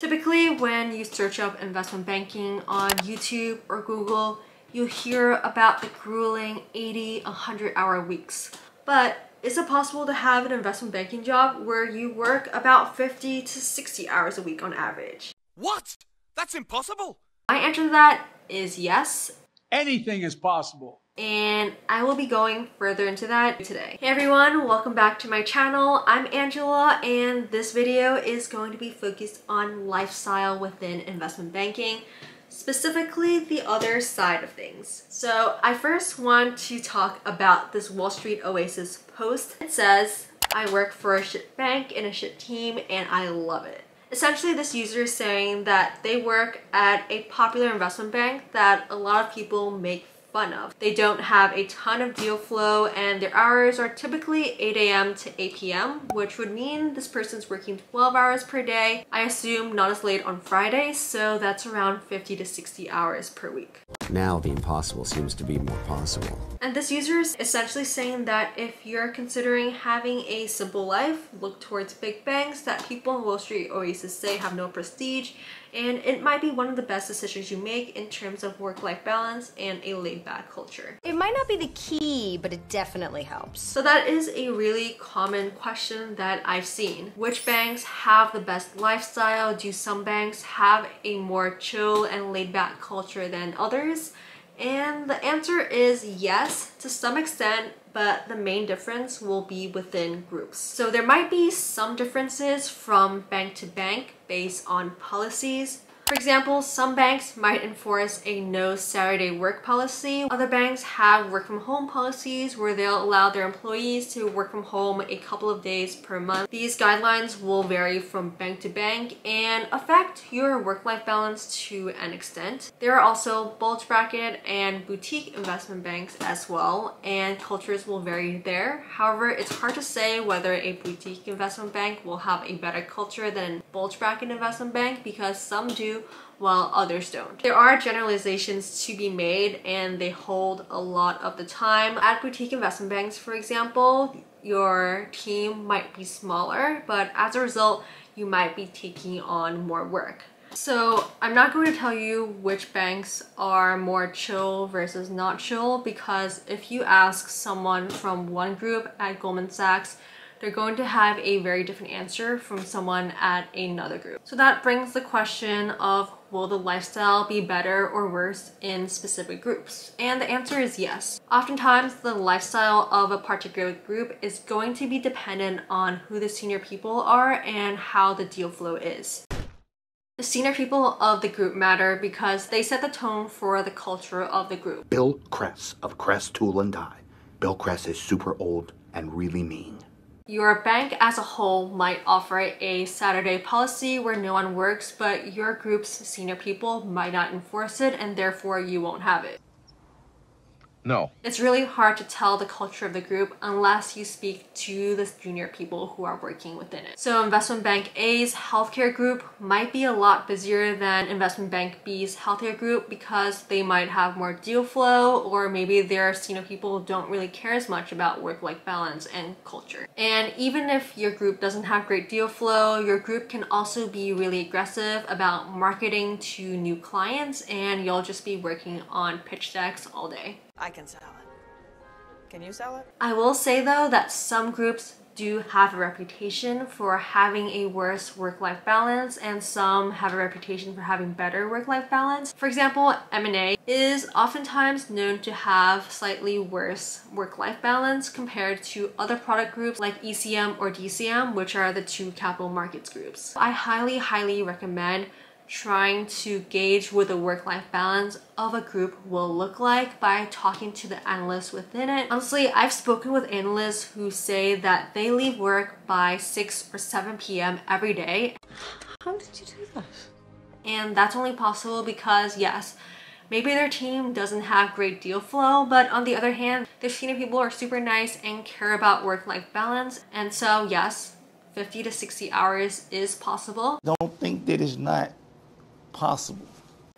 Typically, when you search up investment banking on YouTube or Google, you hear about the grueling 80, 100-hour weeks. But is it possible to have an investment banking job where you work about 50 to 60 hours a week on average? What? That's impossible! My answer to that is yes. Anything is possible. And I will be going further into that today. Hey everyone, welcome back to my channel. I'm Angela, and this video is going to be focused on lifestyle within investment banking, specifically the other side of things. So I first want to talk about this Wall Street Oasis post. It says, "I work for a shit bank and a shit team and I love it." Essentially, this user is saying that they work at a popular investment bank that a lot of people make fun of. They don't have a ton of deal flow, and their hours are typically 8 a.m. to 8 p.m., which would mean this person's working 12 hours per day. I assume not as late on Fridays, so that's around 50 to 60 hours per week. Now the impossible seems to be more possible. And this user is essentially saying that if you're considering having a simple life, look towards big banks that people in Wall Street Oasis say have no prestige, and it might be one of the best decisions you make in terms of work-life balance and a laid-back culture. It might not be the key, but it definitely helps. So that is a really common question that I've seen. Which banks have the best lifestyle? Do some banks have a more chill and laid-back culture than others? And the answer is yes, to some extent, but the main difference will be within groups. So there might be some differences from bank to bank based on policies. For example, some banks might enforce a no Saturday work policy. Other banks have work from home policies where they'll allow their employees to work from home a couple of days per month. These guidelines will vary from bank to bank and affect your work-life balance to an extent. There are also bulge bracket and boutique investment banks as well, and cultures will vary there. However, it's hard to say whether a boutique investment bank will have a better culture than bulge bracket investment bank, because some do while others don't. There are generalizations to be made, and they hold a lot of the time. At boutique investment banks, for example, your team might be smaller, but as a result, you might be taking on more work. So I'm not going to tell you which banks are more chill versus not chill, because if you ask someone from one group at Goldman Sachs, they're going to have a very different answer from someone at another group. So that brings the question of, will the lifestyle be better or worse in specific groups? And the answer is yes. Oftentimes, the lifestyle of a particular group is going to be dependent on who the senior people are and how the deal flow is. The senior people of the group matter because they set the tone for the culture of the group. Bill Kress of Kress, Tool and Die. Bill Kress is super old and really mean. Your bank as a whole might offer a Saturday policy where no one works, but your group's senior people might not enforce it, and therefore you won't have it. No. It's really hard to tell the culture of the group unless you speak to the junior people who are working within it. So investment bank A's healthcare group might be a lot busier than investment bank B's healthcare group because they might have more deal flow, or maybe their senior people don't really care as much about work-life balance and culture. And even if your group doesn't have great deal flow, your group can also be really aggressive about marketing to new clients, and you'll just be working on pitch decks all day. I can sell it. Can you sell it? I will say though that some groups do have a reputation for having a worse work-life balance, and some have a reputation for having better work-life balance. For example, M&A is oftentimes known to have slightly worse work-life balance compared to other product groups like ECM or DCM, which are the two capital markets groups. I highly recommend trying to gauge what the work-life balance of a group will look like by talking to the analysts within it. Honestly, I've spoken with analysts who say that they leave work by 6 or 7 p.m. every day. How did you do that? And that's only possible because, yes, maybe their team doesn't have great deal flow, but on the other hand, their senior people are super nice and care about work-life balance, and so yes, 50 to 60 hours is possible. Don't think that it's not possible.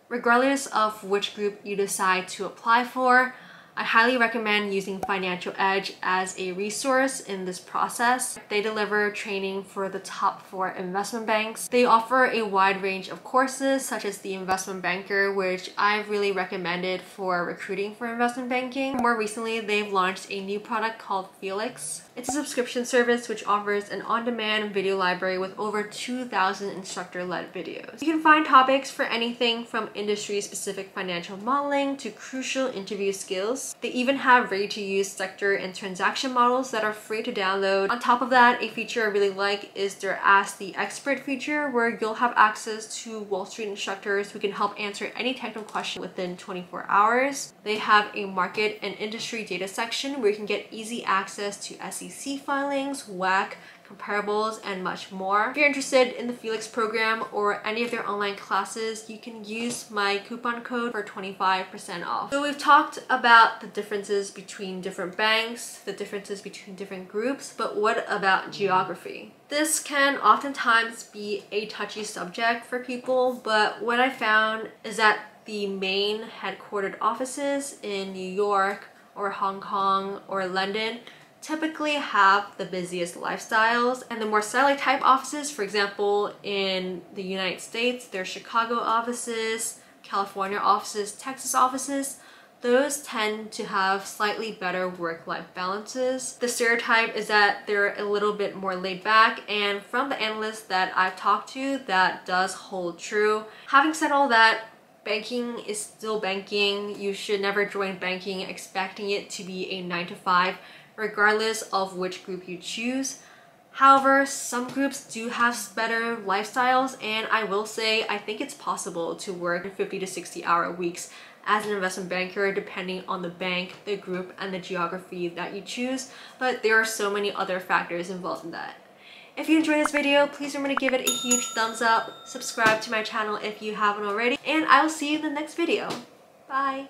Regardless of which group you decide to apply for, I highly recommend using Financial Edge as a resource in this process. They deliver training for the top 4 investment banks. They offer a wide range of courses such as the investment banker, which I've really recommended for recruiting for investment banking. More recently, they've launched a new product called Felix. It's a subscription service which offers an on-demand video library with over 2,000 instructor-led videos. You can find topics for anything from industry-specific financial modeling to crucial interview skills. They even have ready-to-use sector and transaction models that are free to download. On top of that, a feature I really like is their Ask the Expert feature, where you'll have access to Wall Street instructors who can help answer any technical question within 24 hours. They have a market and industry data section where you can get easy access to SEC filings, WAC, comparables, and much more. If you're interested in the Felix program or any of their online classes, you can use my coupon code for 25% off. So we've talked about the differences between different banks, the differences between different groups, but what about geography? This can oftentimes be a touchy subject for people, but what I found is that the main headquartered offices in New York or Hong Kong or London typically have the busiest lifestyles, and the more satellite type offices, for example in the United States, their Chicago offices, California offices, Texas offices, those tend to have slightly better work-life balances. The stereotype is that they're a little bit more laid back, and from the analysts that I've talked to, that does hold true. Having said all that, banking is still banking. You should never join banking expecting it to be a 9-to-5. Regardless of which group you choose. However, some groups do have better lifestyles, and I will say I think it's possible to work 50 to 60 hour weeks as an investment banker, depending on the bank, the group, and the geography that you choose, but there are so many other factors involved in that. If you enjoyed this video, please remember to give it a huge thumbs up, subscribe to my channel if you haven't already, and I will see you in the next video. Bye!